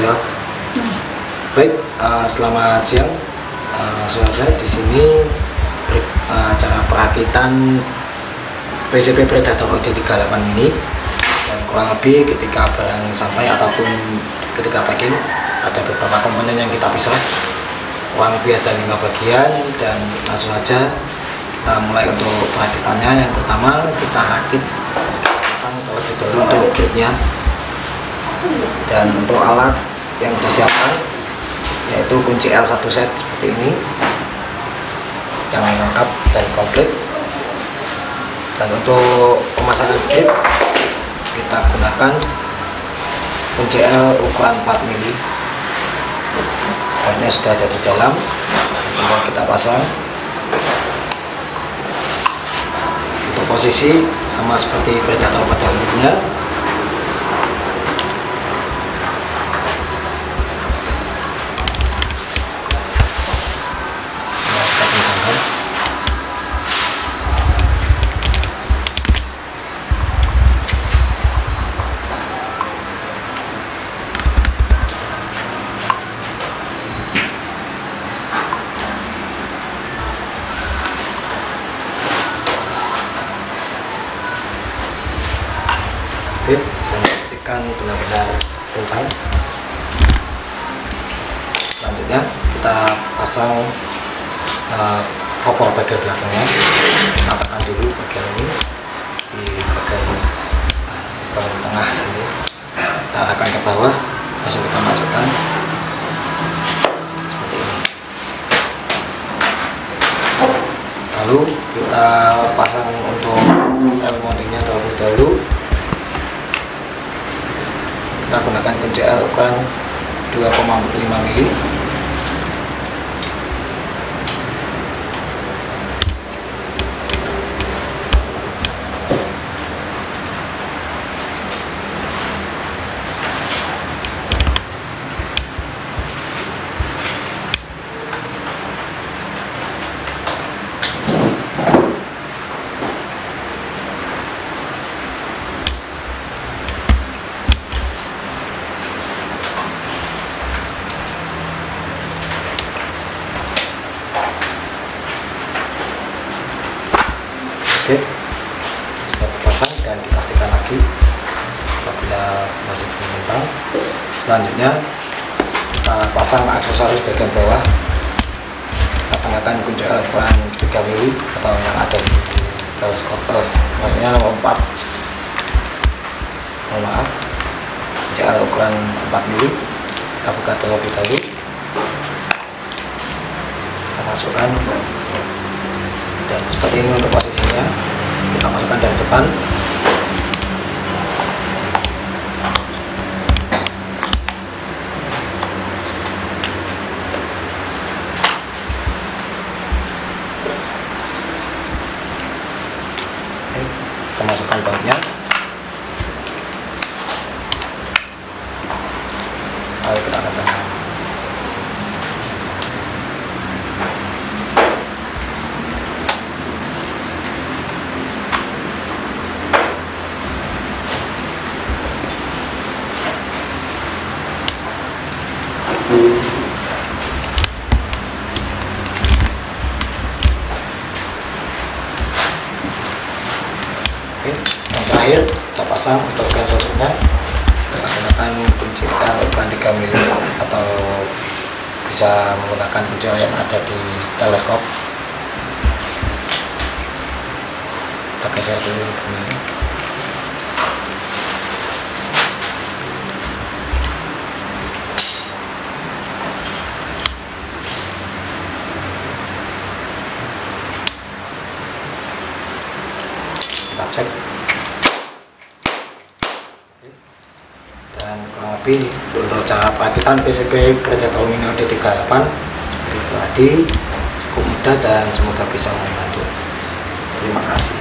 Halo. Baik, selamat siang. Saya di sini cara perakitan PCP Predator OD38 ini. Dan kurang lebih ketika barang sampai ataupun ketika packing ada beberapa komponen yang kita pisah. Kurang lebih ada 5 bagian dan langsung aja kita mulai untuk perakitannya. Yang pertama kita rakit pasang atau didorong untuk gripnya. Dan untuk alat yang disiapkan yaitu kunci L1 set seperti ini yang lengkap dan komplit. Dan untuk pemasangan grip kita gunakan kunci L ukuran 4 mm, bahannya sudah ada di dalam, kemudian kita pasang. Untuk posisi sama seperti Predator pada umumnya. Dan pastikan benar-benar kencang. Selanjutnya kita pasang popor bagian belakangnya. Kita tekan dulu bagian ini di bagian tengah sini. Kita arahkan ke bawah, langsung kita masukkan seperti ini. Lalu kita pasang untuk mountingnya terlebih dahulu. Kita gunakan kunci L ukuran 2,5 mm. Kita pasang dan dipastikan lagi apabila masih belum. Selanjutnya kita pasang aksesoris bagian bawah. Kita gunakan kunci L ukuran 3 mm atau yang ada di teleskopel, maksudnya nomor 4. Mohon maaf, kunci L ukuran 4 mm. Kita buka terlebih dahulu, kita masukkan. Dan seperti ini untuk posisinya, kita masukkan dari depan. Oke, kita masukkan bautnya. Lalu kita akan tekan. Yang terakhir kita pasang untuk bagian satunya, kita gunakan kunci L ukuran 3 mm atau bisa menggunakan kunci yang ada di teleskop. Pakai saya dulu begini. Cek. Dan kurang lebih untuk cara perakitan PCP Predator OD38 itu tadi cukup mudah dan semoga bisa membantu. Terima kasih.